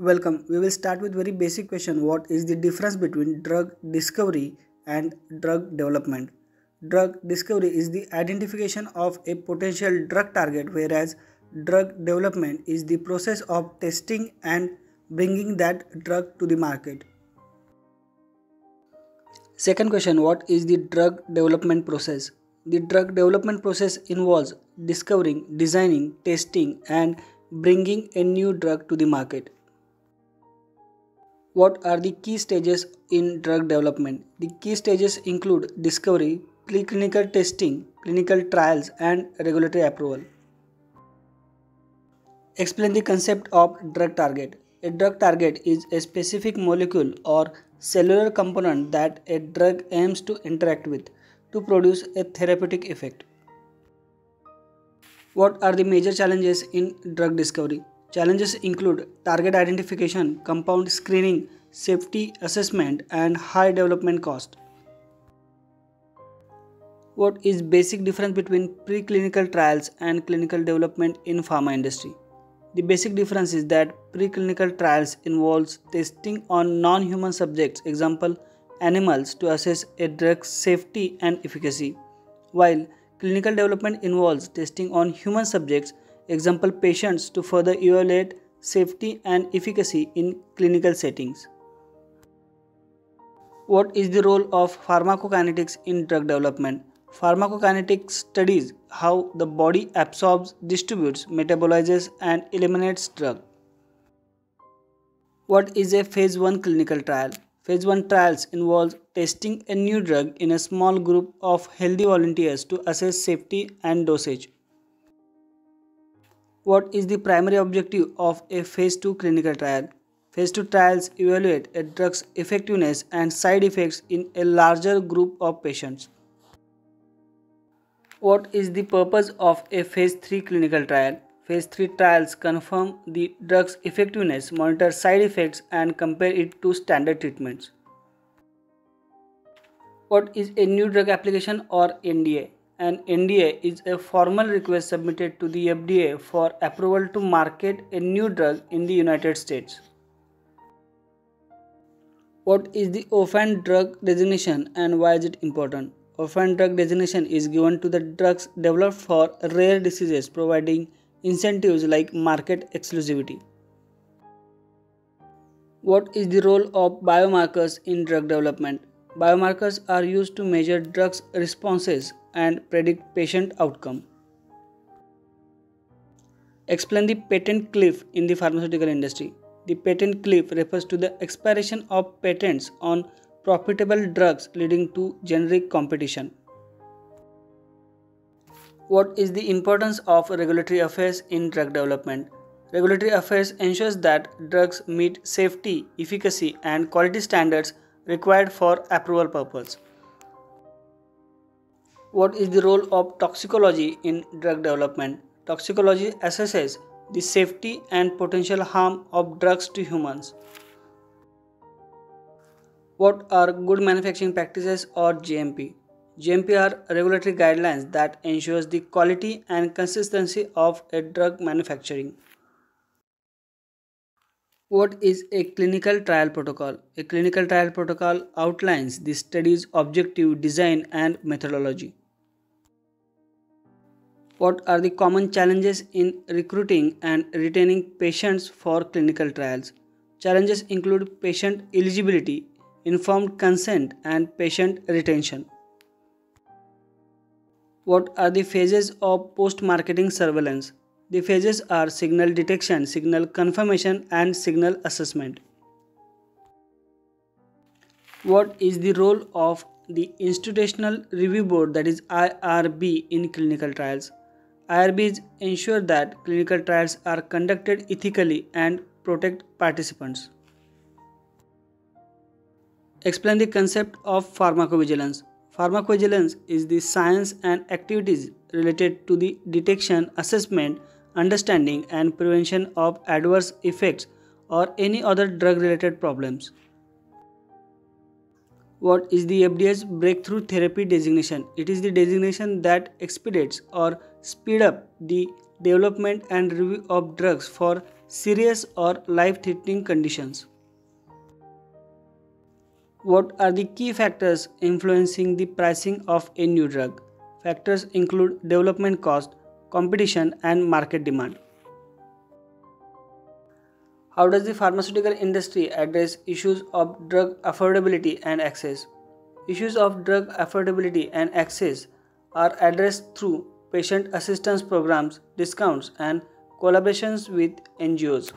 Welcome. We will start with very basic question. What is the difference between drug discovery and drug development? Drug discovery is the identification of a potential drug target, whereas drug development is the process of testing and bringing that drug to the market. Second question, what is the drug development process? The drug development process involves discovering, designing, testing and bringing a new drug to the market. What are the key stages in drug development? The key stages include discovery, preclinical testing, clinical trials, and regulatory approval. Explain the concept of drug target. A drug target is a specific molecule or cellular component that a drug aims to interact with to produce a therapeutic effect. What are the major challenges in drug discovery? Challenges include target identification, compound screening, safety assessment, and high development cost. What is basic difference between preclinical trials and clinical development in pharma industry? The basic difference is that preclinical trials involves testing on non-human subjects, example animals, to assess a drug's safety and efficacy, while clinical development involves testing on human subjects, example patients, to further evaluate safety and efficacy in clinical settings. What is the role of pharmacokinetics in drug development? Pharmacokinetics studies how the body absorbs, distributes, metabolizes and eliminates drug. What is a phase 1 clinical trial? Phase 1 trials involve testing a new drug in a small group of healthy volunteers to assess safety and dosage. What is the primary objective of a Phase 2 clinical trial? Phase 2 trials evaluate a drug's effectiveness and side effects in a larger group of patients. What is the purpose of a Phase 3 clinical trial? Phase 3 trials confirm the drug's effectiveness, monitor side effects and compare it to standard treatments. What is a new drug application or NDA? An NDA is a formal request submitted to the FDA for approval to market a new drug in the United States. What is the orphan drug designation and why is it important? Orphan drug designation is given to the drugs developed for rare diseases, providing incentives like market exclusivity. What is the role of biomarkers in drug development? Biomarkers are used to measure drugs' responses and predict patient outcome. Explain the patent cliff in the pharmaceutical industry. The patent cliff refers to the expiration of patents on profitable drugs leading to generic competition. What is the importance of regulatory affairs in drug development? Regulatory affairs ensures that drugs meet safety, efficacy, and quality standards required for approval purpose. What is the role of toxicology in drug development? Toxicology assesses the safety and potential harm of drugs to humans. What are good manufacturing practices or GMP? GMP are regulatory guidelines that ensures the quality and consistency of a drug manufacturing. What is a clinical trial protocol? A clinical trial protocol outlines the study's objective, design, and methodology. What are the common challenges in recruiting and retaining patients for clinical trials? Challenges include patient eligibility, informed consent, and patient retention. What are the phases of post-marketing surveillance? The phases are signal detection, signal confirmation, and signal assessment. What is the role of the Institutional Review Board, that is IRB, in clinical trials? IRBs ensure that clinical trials are conducted ethically and protect participants. Explain the concept of pharmacovigilance. Pharmacovigilance is the science and activities related to the detection, assessment, understanding, and prevention of adverse effects or any other drug-related problems. What is the FDA's breakthrough therapy designation? It is the designation that expedites or speeds up the development and review of drugs for serious or life-threatening conditions. What are the key factors influencing the pricing of a new drug? Factors include development cost, competition, and market demand. How does the pharmaceutical industry address issues of drug affordability and access? Issues of drug affordability and access are addressed through patient assistance programs, discounts, and collaborations with NGOs.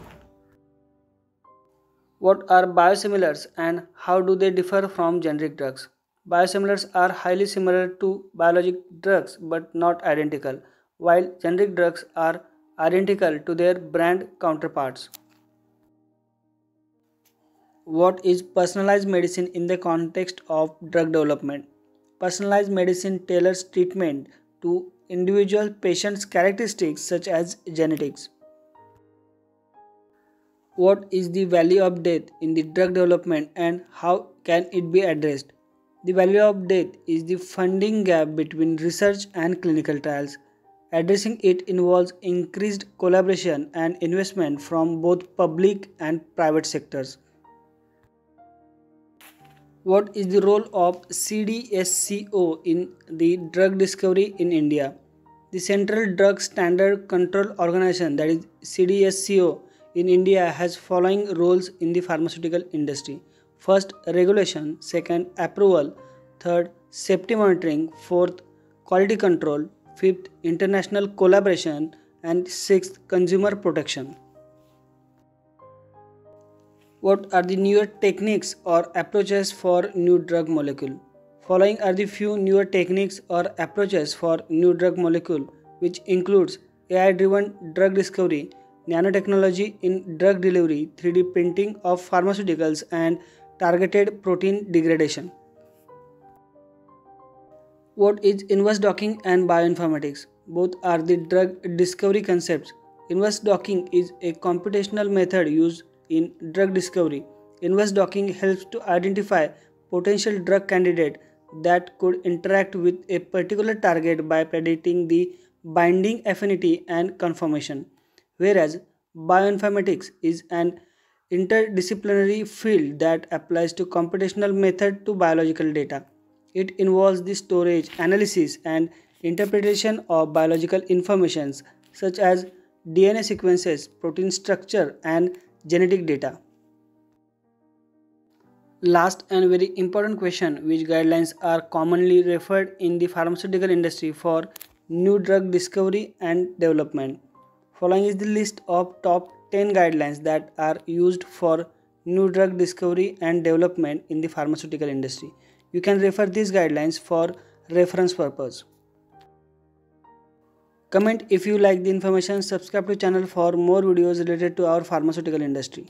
What are biosimilars and how do they differ from generic drugs? Biosimilars are highly similar to biologic drugs but not identical, while generic drugs are identical to their brand counterparts. What is personalized medicine in the context of drug development? Personalized medicine tailors treatment to individual patients' characteristics such as genetics. What is the value of death in the drug development and how can it be addressed? The value of death is the funding gap between research and clinical trials. Addressing it involves increased collaboration and investment from both public and private sectors. What is the role of CDSCO in the drug discovery in India? The Central Drug Standard Control Organization, that is CDSCO, in India has following roles in the pharmaceutical industry. First, regulation. Second, approval. Third, safety monitoring. Fourth, quality control. Fifth, international collaboration. And sixth, consumer protection. What are the newer techniques or approaches for new drug molecule? Following are the few newer techniques or approaches for new drug molecule, which includes AI-driven drug discovery, nanotechnology in drug delivery, 3D printing of pharmaceuticals, and targeted protein degradation. What is inverse docking and bioinformatics? Both are the drug discovery concepts. Inverse docking is a computational method used in drug discovery. Inverse docking helps to identify potential drug candidate that could interact with a particular target by predicting the binding affinity and conformation. Whereas bioinformatics is an interdisciplinary field that applies to computational method to biological data. It involves the storage, analysis, and interpretation of biological information such as DNA sequences, protein structure, and genetic data. Last and very important question: which guidelines are commonly referred in the pharmaceutical industry for new drug discovery and development? Following is the list of top 10 guidelines that are used for new drug discovery and development in the pharmaceutical industry. You can refer these guidelines for reference purpose. Comment if you like the information. Subscribe to channel for more videos related to our pharmaceutical industry.